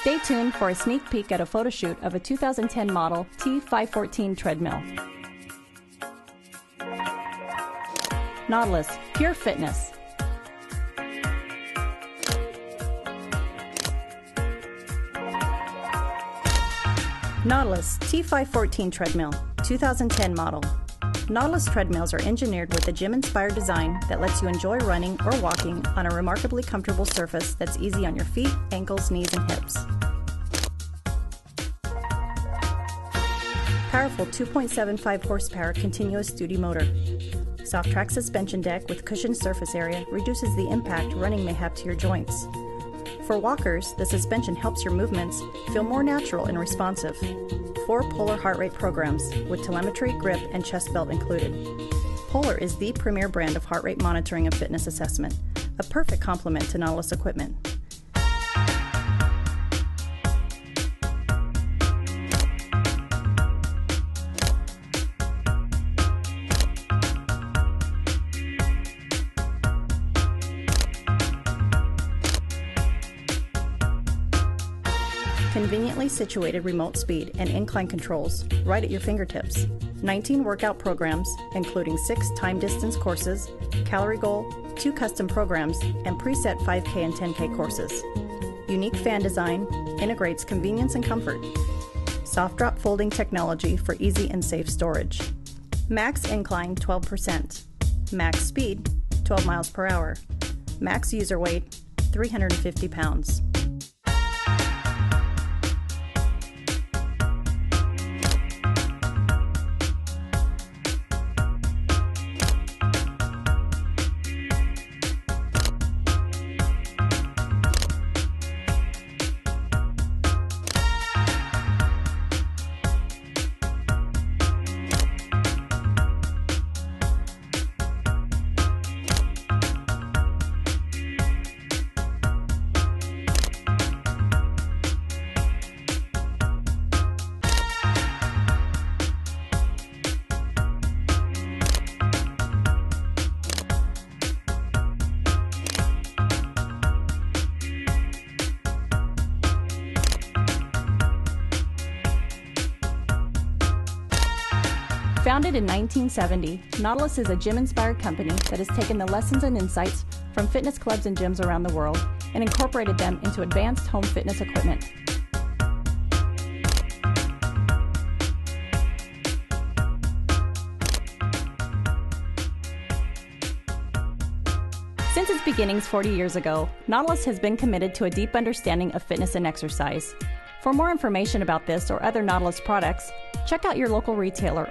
Stay tuned for a sneak peek at a photo shoot of a 2010 model T514 treadmill. Nautilus, pure fitness. Nautilus T514 treadmill, 2010 model. Nautilus treadmills are engineered with a gym-inspired design that lets you enjoy running or walking on a remarkably comfortable surface that's easy on your feet, ankles, knees, and hips. Powerful 2.75 horsepower continuous duty motor. Soft track suspension deck with cushioned surface area reduces the impact running may have to your joints. For walkers, the suspension helps your movements feel more natural and responsive. 4 Polar heart rate programs with telemetry, grip, and chest belt included. Polar is the premier brand of heart rate monitoring and fitness assessment, a perfect complement to Nautilus equipment. Conveniently situated remote speed and incline controls right at your fingertips. 19 workout programs, including 6 time-distance courses, calorie goal, 2 custom programs, and preset 5K and 10K courses. Unique fan design integrates convenience and comfort. Soft drop folding technology for easy and safe storage. Max incline 12%. Max speed 12 miles per hour. Max user weight 350 pounds. Founded in 1970, Nautilus is a gym-inspired company that has taken the lessons and insights from fitness clubs and gyms around the world and incorporated them into advanced home fitness equipment. Since its beginnings 40 years ago, Nautilus has been committed to a deep understanding of fitness and exercise. For more information about this or other Nautilus products, check out your local retailer.